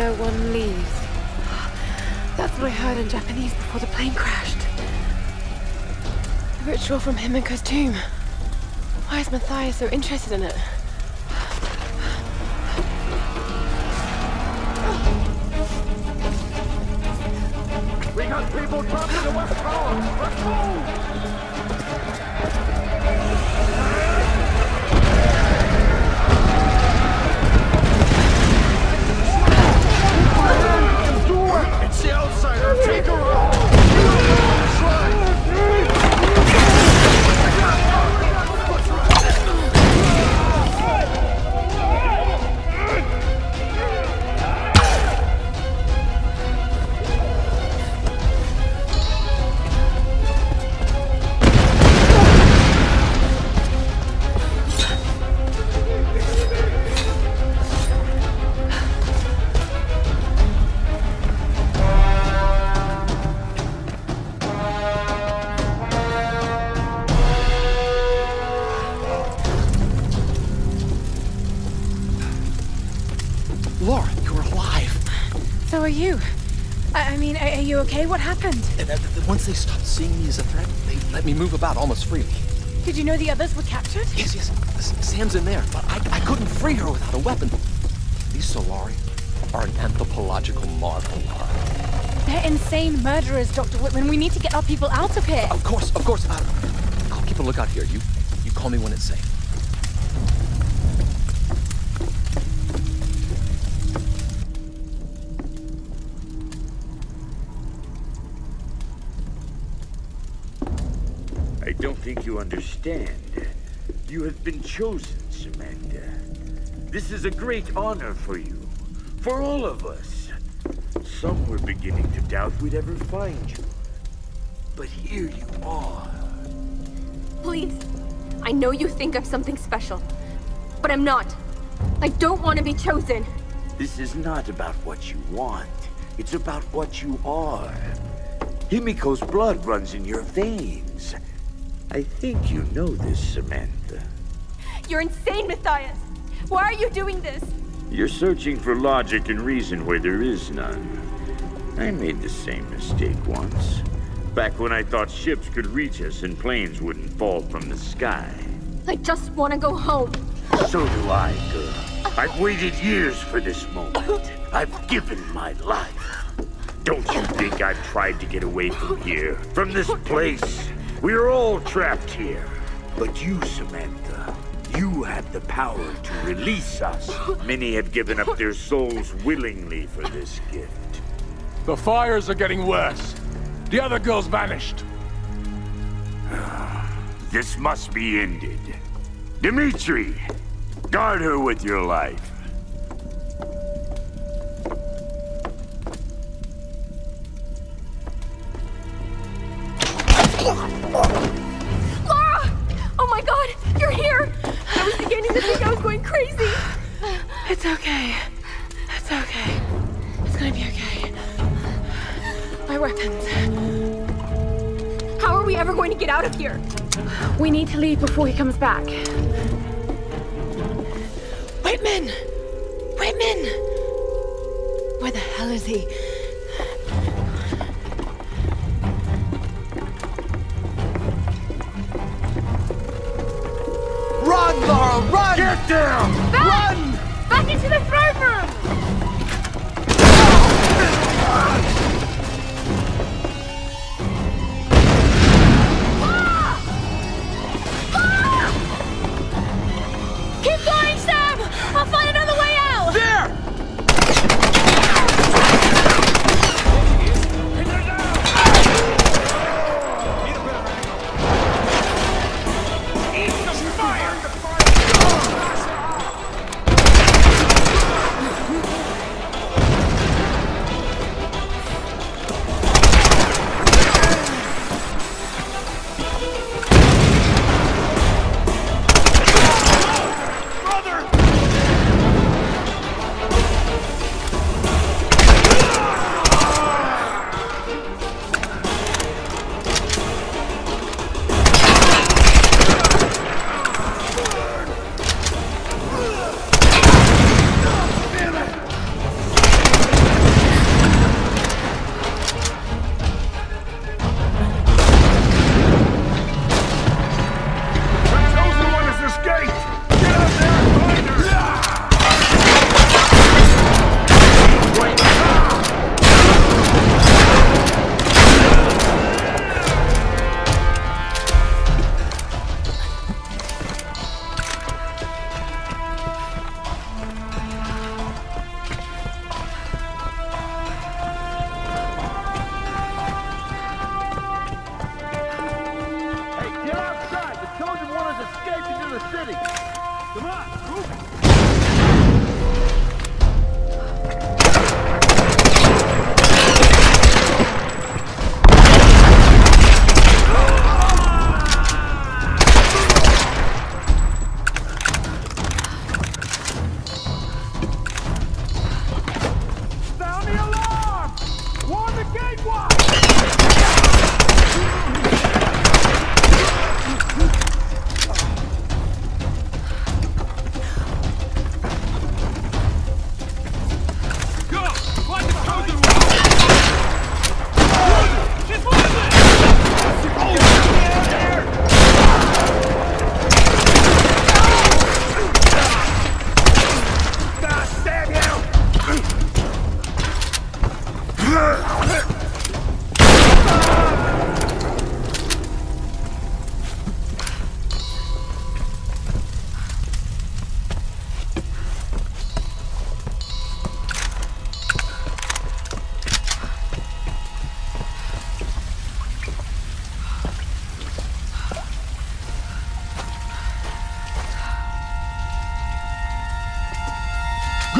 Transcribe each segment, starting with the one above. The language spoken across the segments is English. no one leaves. That's what I heard in Japanese before the plane crashed. The ritual from Himiko's tomb. Why is Matthias so interested in it? We got people trapped in the West Tower! Let's move! It's the outsider! Take her out! Are you okay? What happened? Once they stopped seeing me as a threat, they let me move about almost freely. Did you know the others were captured? Yes. Sam's in there, but I couldn't free her without a weapon. These Solari are an anthropological marvel, Lara. They're insane murderers, Dr. Whitman. We need to get our people out of here. Of course. I'll keep a lookout here. You call me when it's safe. I don't think you understand. You have been chosen, Samantha. This is a great honor for you, for all of us. Some were beginning to doubt we'd ever find you, but here you are. Please, I know you think I'm something special, but I'm not. I don't want to be chosen. This is not about what you want. It's about what you are. Himiko's blood runs in your veins. I think you know this, Samantha. You're insane, Matthias! Why are you doing this? You're searching for logic and reason where there is none. I made the same mistake once. Back when I thought ships could reach us and planes wouldn't fall from the sky. I just want to go home. So do I, girl. I've waited years for this moment. I've given my life. Don't you think I've tried to get away from here? From this place? We're all trapped here. But you, Samantha, you have the power to release us. Many have given up their souls willingly for this gift. The fires are getting worse. The other girls vanished. This must be ended. Dimitri, guard her with your life. Lara! Oh my god, you're here! I was beginning to think I was going crazy! It's okay. It's okay. It's gonna be okay. My weapons. How are we ever going to get out of here? We need to leave before he comes back. Whitman! Whitman! Where the hell is he? Run, Lara, run! Get down! Back! Run! Back into the throne room! Ah! Ah! Keep going, Sam! I'll find another way out! There!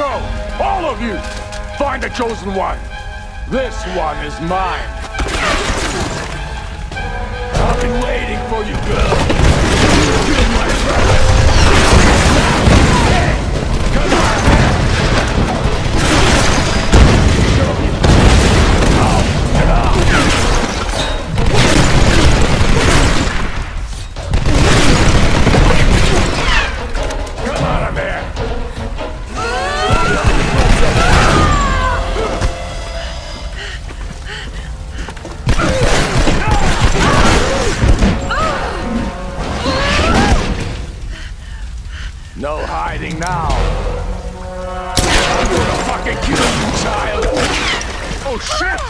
Go! All of you! Find a chosen one! This one is mine! I've been waiting for you, girl! You've been my brother! Hey! Come on! Now, I'm gonna fucking kill you, child! Oh shit!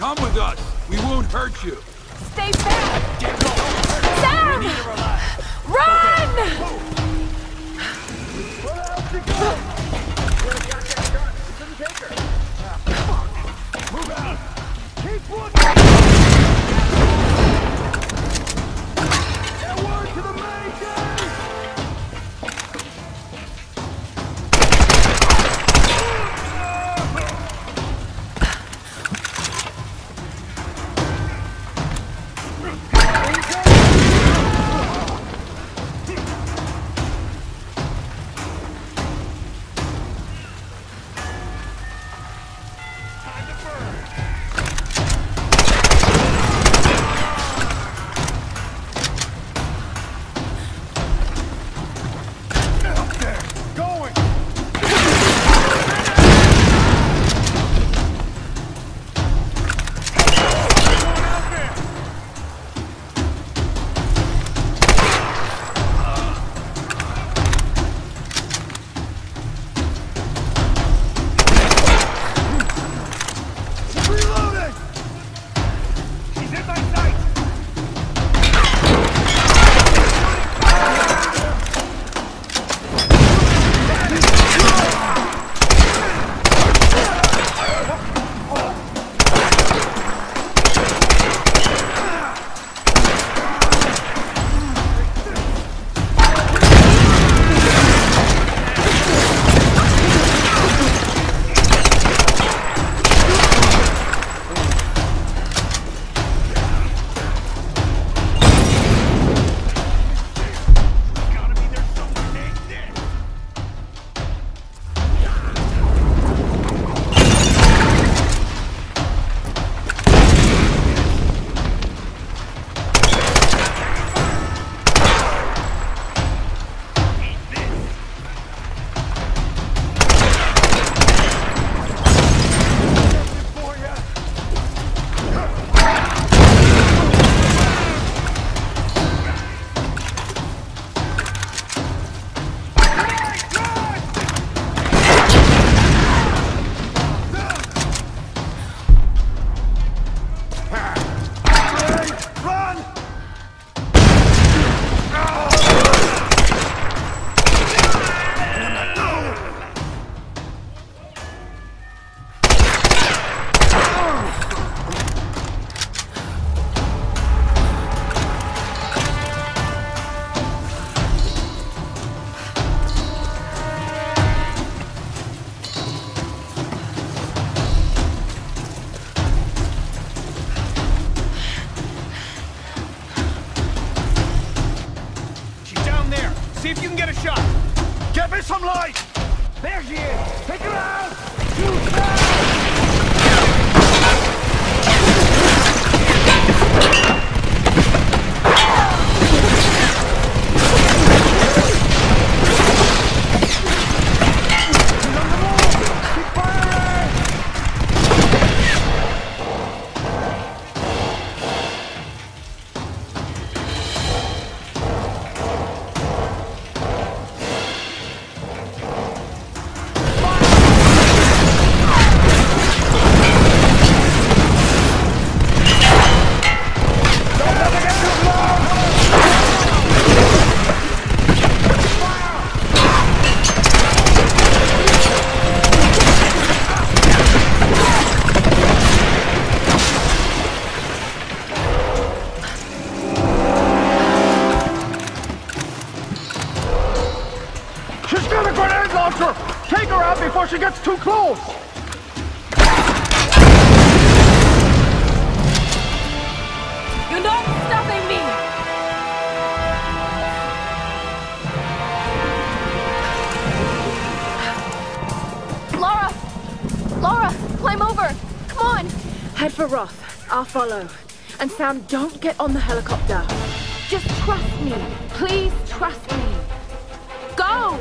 Come with us. We won't hurt you. Stay back. Sam! Run! Where else to go? It didn't take her. Come on. Move out. Keep looking. Get word to the major! See if you can get a shot. Get me some light! There she is! Take her out! Shoot Roth, I'll follow. And Sam, don't get on the helicopter. Just trust me. Please trust me. Go!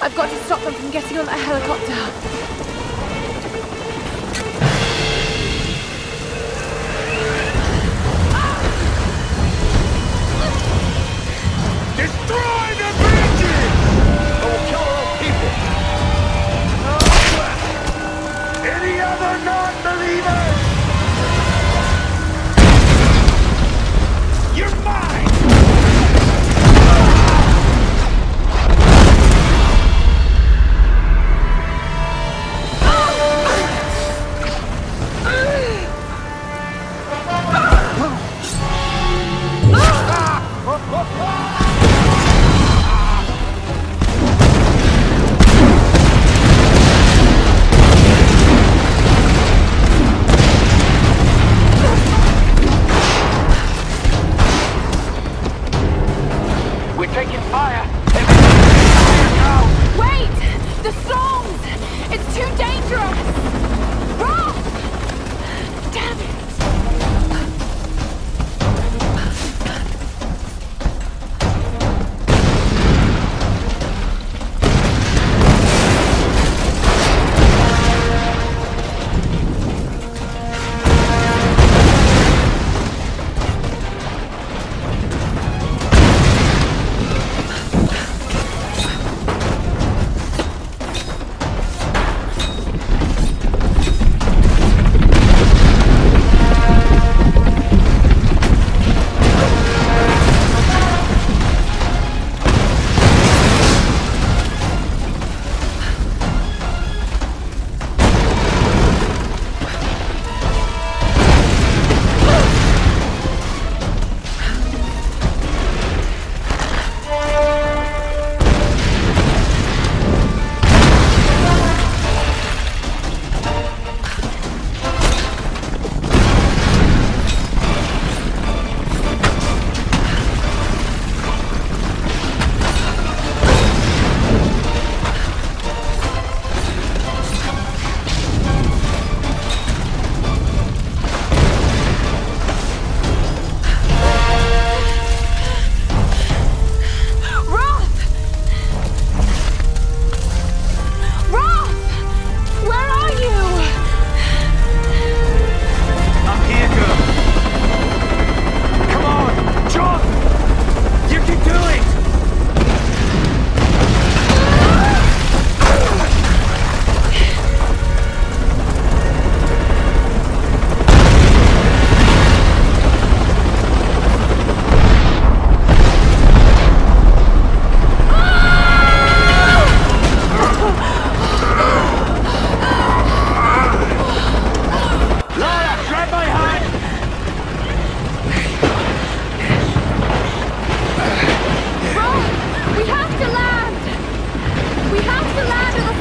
I've got to stop them from getting on that helicopter.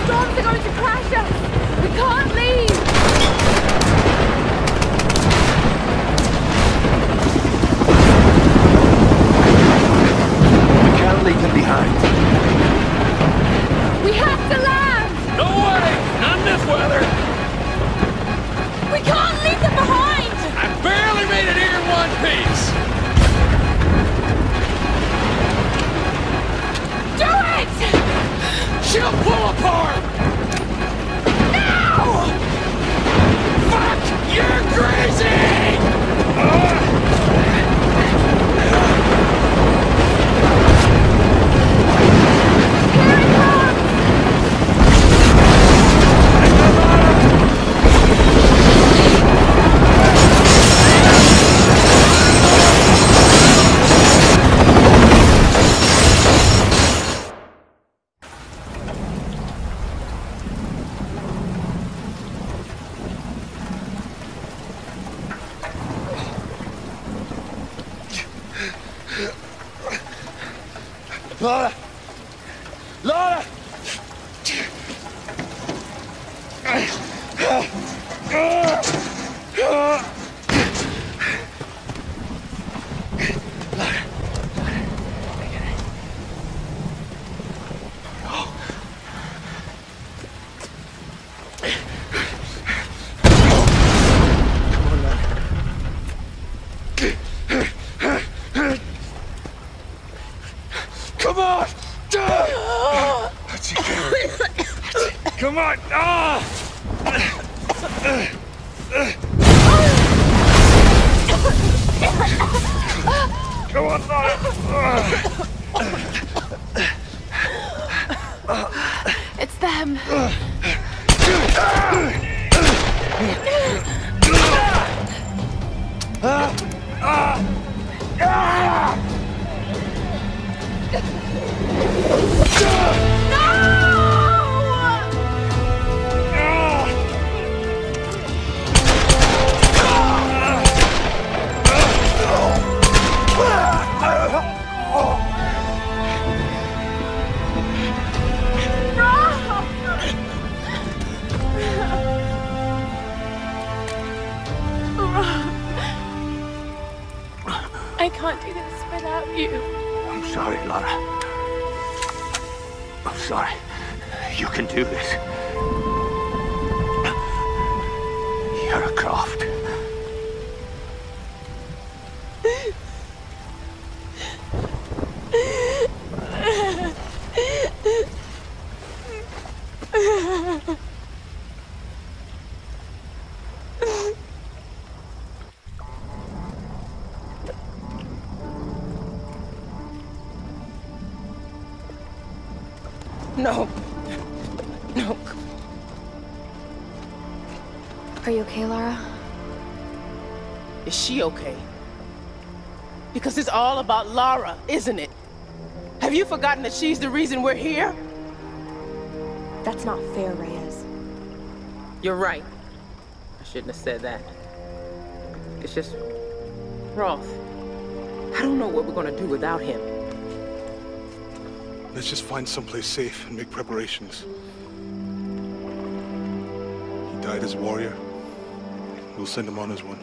storms are going to crash us! We can't leave! We can't leave them behind. We have to land! No way! Not in this weather! We can't leave them behind! I barely made it here in one piece! Do it! She'll pull apart! Now! Fuck! You're crazy! Here it comes! Lara! Lara! Lara! Come on! Ah! Come on, Lara! It's them. No! I can't do this without you. I'm sorry, Lara. I'm sorry. You can do this. Lara Croft. No. No. Are you okay, Lara? Is she okay? Because it's all about Lara, isn't it? Have you forgotten that she's the reason we're here? That's not fair, Reyes. You're right. I shouldn't have said that. It's just... Roth. I don't know what we're gonna do without him. Let's just find someplace safe and make preparations. He died as a warrior. We'll send him on as one.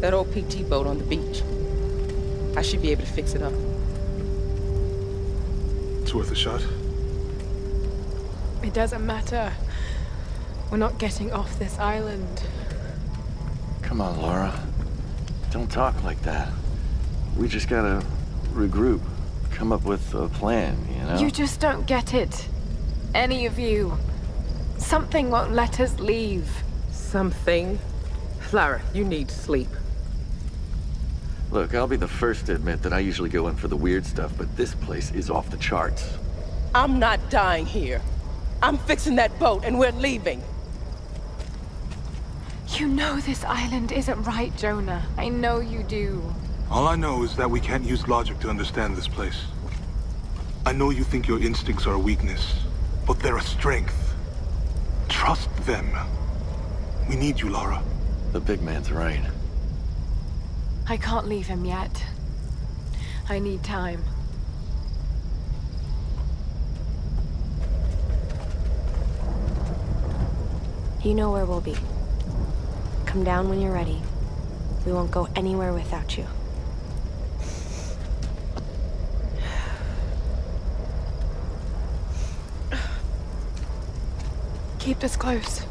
That old PT boat on the beach. I should be able to fix it up. It's worth a shot. It doesn't matter. We're not getting off this island. Come on, Lara. Don't talk like that. We just gotta regroup. Come up with a plan, you know? You just don't get it. Any of you. Something won't let us leave. Something? Lara, you need sleep. Look, I'll be the first to admit that I usually go in for the weird stuff, but this place is off the charts. I'm not dying here. I'm fixing that boat and we're leaving. You know this island isn't right, Jonah. I know you do. All I know is that we can't use logic to understand this place. I know you think your instincts are a weakness, but they're a strength. Trust them. We need you, Lara. The big man's right. I can't leave him yet. I need time. You know where we'll be. Come down when you're ready. We won't go anywhere without you. Keep this close.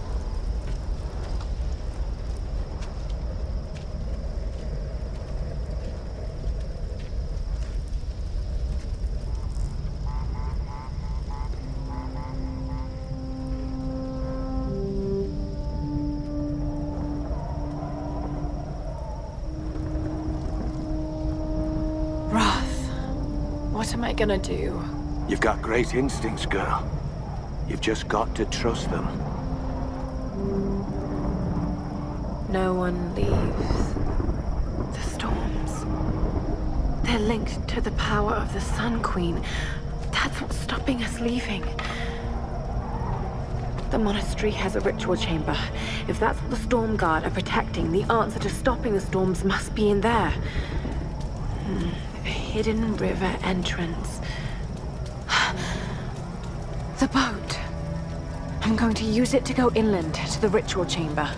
What am I gonna do? You've got great instincts, girl. You've just got to trust them. No one leaves. The storms. They're linked to the power of the Sun Queen. That's what's stopping us leaving. The monastery has a ritual chamber. If that's what the Storm Guard are protecting, the answer to stopping the storms must be in there. Hidden river entrance. The boat. I'm going to use it to go inland to the ritual chamber.